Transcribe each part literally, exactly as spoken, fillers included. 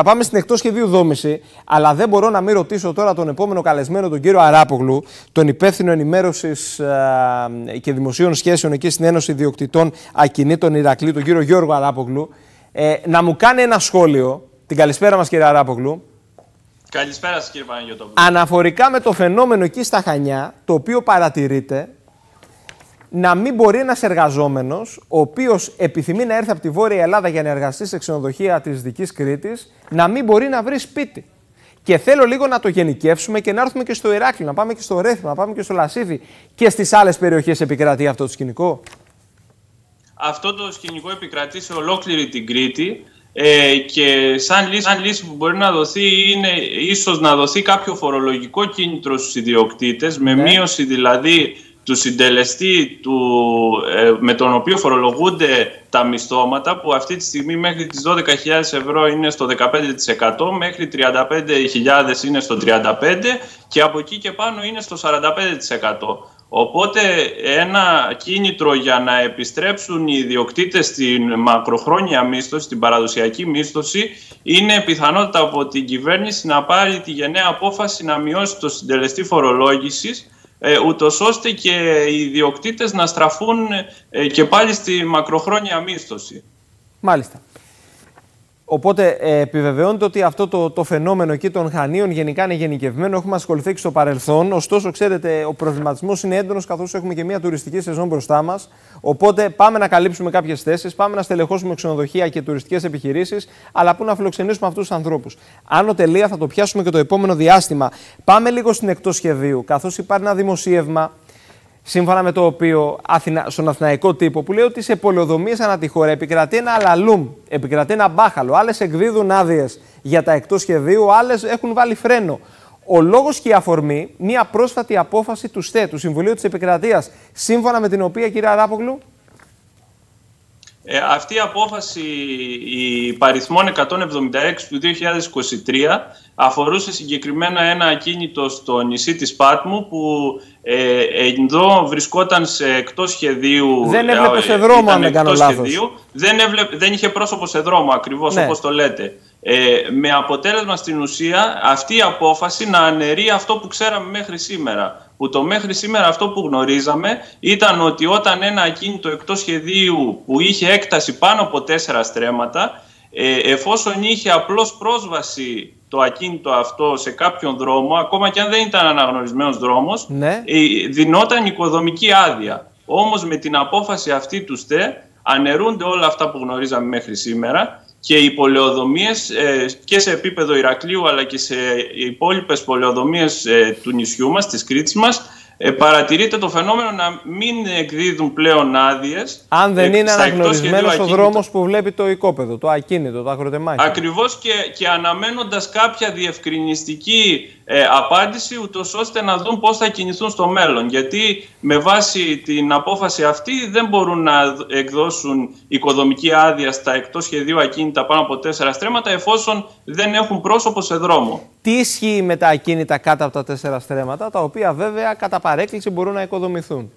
θα πάμε στην εκτός σχεδίου δόμηση, αλλά δεν μπορώ να μην ρωτήσω τώρα τον επόμενο καλεσμένο, τον κύριο Αράπογλου, τον υπεύθυνο ενημέρωσης και δημοσίων σχέσεων εκεί στην Ένωση Ιδιοκτητών Ακινήτων Ηρακλή, τον κύριο Γιώργο Αράπογλου, ε, να μου κάνει ένα σχόλιο. Την καλησπέρα μας, κύριε Αράπογλου. Καλησπέρα σας, κύριε Παναγιωτόπουλο. Αναφορικά με το φαινόμενο εκεί στα Χανιά, το οποίο παρατηρείται, να μην μπορεί ένας εργαζόμενος, ο οποίος επιθυμεί να έρθει από τη Βόρεια Ελλάδα για να εργαστεί σε ξενοδοχεία της Δυτικής Κρήτης, να μην μπορεί να βρει σπίτι. Και θέλω λίγο να το γενικεύσουμε και να έρθουμε και στο Ηράκλειο, να πάμε και στο Ρέθυμα, να πάμε και στο Λασίδι και στις άλλες περιοχές. Επικρατεί αυτό το σκηνικό. Αυτό το σκηνικό επικρατεί σε ολόκληρη την Κρήτη. Ε, και σαν λύση, σαν λύση που μπορεί να δοθεί είναι ίσως να δοθεί κάποιο φορολογικό κίνητρο στους ιδιοκτήτες, με ναι. μείωση δηλαδή του συντελεστή του, ε, με τον οποίο φορολογούνται τα μισθώματα, που αυτή τη στιγμή μέχρι τις δώδεκα χιλιάδες ευρώ είναι στο δεκαπέντε τοις εκατό, μέχρι τριάντα πέντε χιλιάδες είναι στο τριάντα πέντε τοις εκατό και από εκεί και πάνω είναι στο σαράντα πέντε τοις εκατό. Οπότε ένα κίνητρο για να επιστρέψουν οι ιδιοκτήτες στην μακροχρόνια μίσθωση, στην παραδοσιακή μίσθωση, είναι πιθανότητα από την κυβέρνηση να πάρει τη γενναία απόφαση να μειώσει το συντελεστή φορολόγησης, ούτως ώστε και οι ιδιοκτήτες να στραφούν και πάλι στη μακροχρόνια μίσθωση. Μάλιστα. Οπότε επιβεβαιώνεται ότι αυτό το, το φαινόμενο εκεί των Χανίων γενικά είναι γενικευμένο. Έχουμε ασχοληθεί και στο παρελθόν. Ωστόσο, ξέρετε, ο προβληματισμός είναι έντονος, καθώς έχουμε και μια τουριστική σεζόν μπροστά μας. Οπότε πάμε να καλύψουμε κάποιες θέσεις, πάμε να στελεχώσουμε ξενοδοχεία και τουριστικές επιχειρήσεις, αλλά πού να φιλοξενήσουμε αυτούς τους ανθρώπους. Άνω τελεία, θα το πιάσουμε και το επόμενο διάστημα. Πάμε λίγο στην εκτός σχεδίου, καθώς υπάρχει ένα δημοσίευμα, σύμφωνα με το οποίο στον Αθηναϊκό Τύπο, που λέει ότι σε πολεοδομίες ανά τη χώρα επικρατεί ένα αλαλούμ, επικρατεί ένα μπάχαλο. Άλλες εκδίδουν άδειες για τα εκτός σχεδίου, άλλες έχουν βάλει φρένο. Ο λόγος και η αφορμή, μια πρόσφατη απόφαση του ΣΤΕ, του Συμβουλίου της Επικρατείας, σύμφωνα με την οποία, κύριε Αράπογλου. Ε, αυτή η απόφαση υπαριθμών εκατόν εβδομήντα έξι του δύο χιλιάδες είκοσι τρία αφορούσε συγκεκριμένα ένα ακίνητο στο νησί της Πάτμου που ε, εδώ βρισκόταν σε εκτός σχεδίου. Δεν έβλεπε σε δρόμο, αν δεν κάνω λάθος. Δεν, έβλεπε, δεν είχε πρόσωπο σε δρόμο, ακριβώς, ναι, όπως το λέτε. Ε, με αποτέλεσμα στην ουσία αυτή η απόφαση να αναιρεί αυτό που ξέραμε μέχρι σήμερα. Που το μέχρι σήμερα αυτό που γνωρίζαμε ήταν ότι όταν ένα ακίνητο εκτός σχεδίου που είχε έκταση πάνω από τέσσερα στρέμματα, ε, εφόσον είχε απλώς πρόσβαση το ακίνητο αυτό σε κάποιον δρόμο, ακόμα και αν δεν ήταν αναγνωρισμένος δρόμος, ναι, ε, δινόταν οικοδομική άδεια. Όμως με την απόφαση αυτή του ΣΤΕ αναιρούνται όλα αυτά που γνωρίζαμε μέχρι σήμερα. Και οι πολεοδομίες ε, και σε επίπεδο Ηρακλείου αλλά και σε υπόλοιπες πολεοδομίες ε, του νησιού μας, της Κρήτης μας, ε, παρατηρείται το φαινόμενο να μην εκδίδουν πλέον άδειες. Αν δεν ε, είναι αναγνωρισμένος ο δρόμος που βλέπει το οικόπεδο, το ακίνητο, το αγροτεμάχιο. Ακριβώς, και, και αναμένοντας κάποια διευκρινιστική ε, απάντηση, ούτως ώστε να δουν πώς θα κινηθούν στο μέλλον. Γιατί με βάση την απόφαση αυτή δεν μπορούν να εκδώσουν οικοδομική άδεια στα εκτός σχεδίου ακίνητα πάνω από τέσσερα στρέμματα, εφόσον δεν έχουν πρόσωπο σε δρόμο. Τι ισχύει με τα ακίνητα κάτω από τα τέσσερα στρέμματα, τα οποία βέβαια κατά παρέκκληση μπορούν να οικοδομηθούν?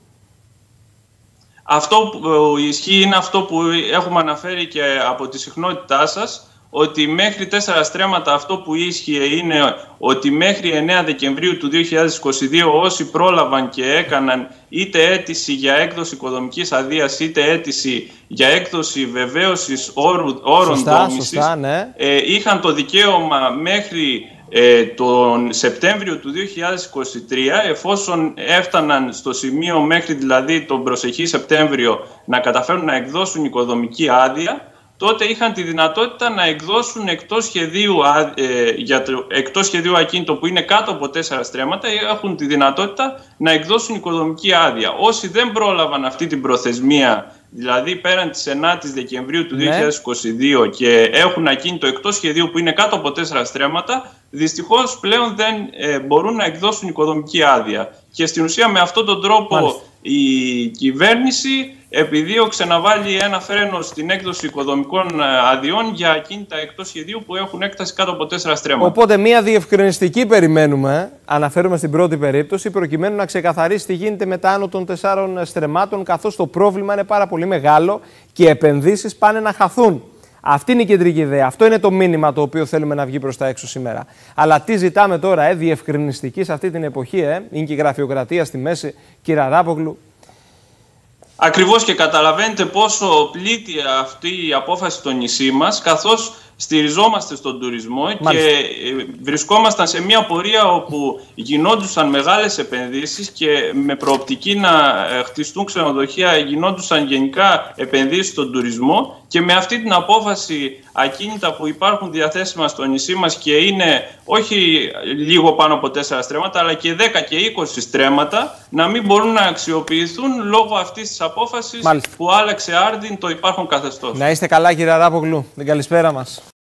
Αυτό που ισχύει είναι αυτό που έχουμε αναφέρει και από τη συχνότητά σας, ότι μέχρι τέσσερα στρέμματα αυτό που ίσχυε είναι ότι μέχρι εννέα Δεκεμβρίου του δύο χιλιάδες είκοσι δύο όσοι πρόλαβαν και έκαναν είτε αίτηση για έκδοση οικοδομικής αδείας είτε αίτηση για έκδοση βεβαίωσης όρου, όρων σωστά, δόμησης σωστά, ναι, ε, είχαν το δικαίωμα μέχρι ε, τον Σεπτέμβριο του δύο χιλιάδες είκοσι τρία, εφόσον έφταναν στο σημείο μέχρι δηλαδή τον προσεχή Σεπτέμβριο να καταφέρουν να εκδώσουν οικοδομική άδεια, τότε είχαν τη δυνατότητα να εκδώσουν εκτός σχεδίου, ε, για το, εκτός σχεδίου ακίνητο που είναι κάτω από τέσσερα στρέμματα, έχουν τη δυνατότητα να εκδώσουν οικοδομική άδεια. Όσοι δεν πρόλαβαν αυτή την προθεσμία, δηλαδή πέραν της εννέα Δεκεμβρίου του δύο χιλιάδες είκοσι δύο, ναι, και έχουν ακίνητο εκτός σχεδίου που είναι κάτω από τέσσερα στρέμματα, δυστυχώς πλέον δεν ε, μπορούν να εκδώσουν οικοδομική άδεια. Και στην ουσία με αυτόν τον τρόπο, μάλιστα, η κυβέρνηση επιδίωξε να βάλει ένα φρένο στην έκδοση οικοδομικών αδειών για ακίνητα εκτός σχεδίου που έχουν έκταση κάτω από τέσσερα στρέμματα. Οπότε, μία διευκρινιστική περιμένουμε, αναφέρουμε στην πρώτη περίπτωση, προκειμένου να ξεκαθαρίσει τι γίνεται με τα άνω των τεσσάρων στρεμμάτων, καθώς το πρόβλημα είναι πάρα πολύ μεγάλο και οι επενδύσεις πάνε να χαθούν. Αυτή είναι η κεντρική ιδέα. Αυτό είναι το μήνυμα το οποίο θέλουμε να βγει προς τα έξω σήμερα. Αλλά τι ζητάμε τώρα, ε, διευκρινιστική σε αυτή την εποχή, ε, είναι και η γραφειοκρατία στη μέση, κύριε Αράπογλου. Ακριβώς, και καταλαβαίνετε πόσο πλήττει αυτή η απόφαση το νησί μας, καθώς στηριζόμαστε στον τουρισμό. Μάλιστα. Και βρισκόμασταν σε μια πορεία όπου γινόντουσαν μεγάλες επενδύσεις και με προοπτική να χτιστούν ξενοδοχεία γινόντουσαν γενικά επενδύσεις στον τουρισμό, και με αυτή την απόφαση ακίνητα που υπάρχουν διαθέσιμα στο νησί μας και είναι όχι λίγο πάνω από τέσσερα στρέμματα αλλά και δέκα και είκοσι στρέμματα να μην μπορούν να αξιοποιηθούν λόγω αυτής της απόφασης. Μάλιστα. Που άλλαξε άρδιν το υπάρχον καθεστώς. Να είστε καλά κύριε Αράπογλου, την καλησπέρα μας.